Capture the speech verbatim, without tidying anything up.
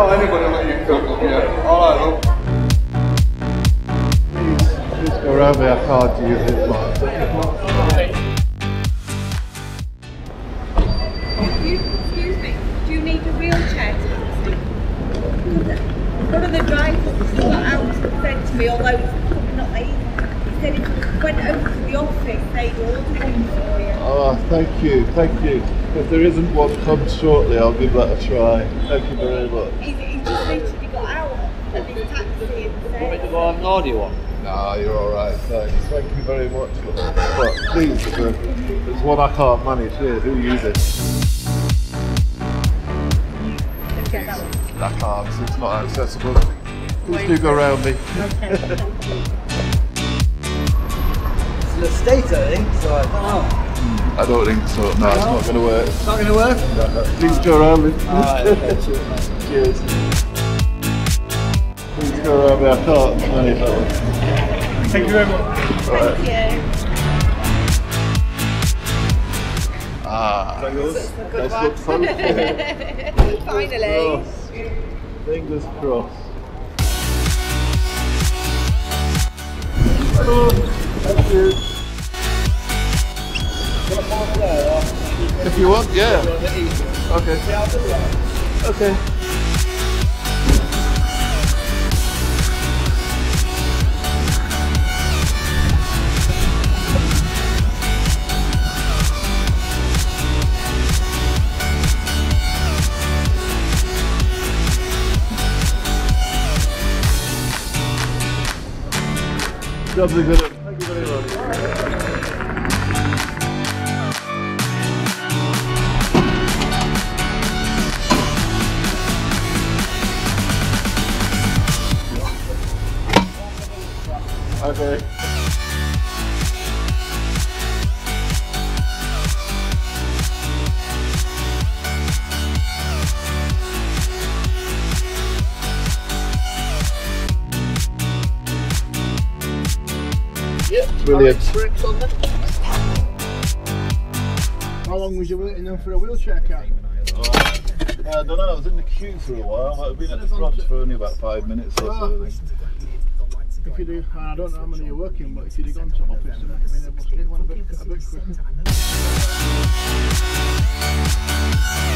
not letting anyone let you cook them yet. All right, look. Please, please go around with our card to use his line. Excuse me, do you need a wheelchair taxi? One of the drivers out said to me, although it's probably not there either, he said if you went over to the office, they'd order one for you. Oh, thank you, thank you. If there isn't one come shortly, I'll give that a try. Thank you very much. He, he just literally got out of his taxi and said... Do you want me to go on an Audi one? No, you're alright, thanks. Thank you very much. But please, there's one I can't manage here. Who uses it? That card, so it's not accessible. Please do go around me. Okay, thank you. It's an estate, I think, so I don't know. I don't think so. No, no. It's not going to work. It's not going to work? No, no. Please go around me. Right, okay, cheers. Cheers. Please go around me. I can't manage that one. Thank you very much. Right. Thank you. Ah, that's a good one. Finally. Fingers crossed. Hello. Thank you. If you want, yeah. Okay. Okay. Thank you very much. Okay. Brilliant. How long was you waiting then for a wheelchair cab? Oh, I don't know, I was in the queue for a while. I've been at the front for only about five minutes or so. If you do, I don't know how many you're working, but if you'd have gone to office, I mean, it must have been one a bit, a bit quicker.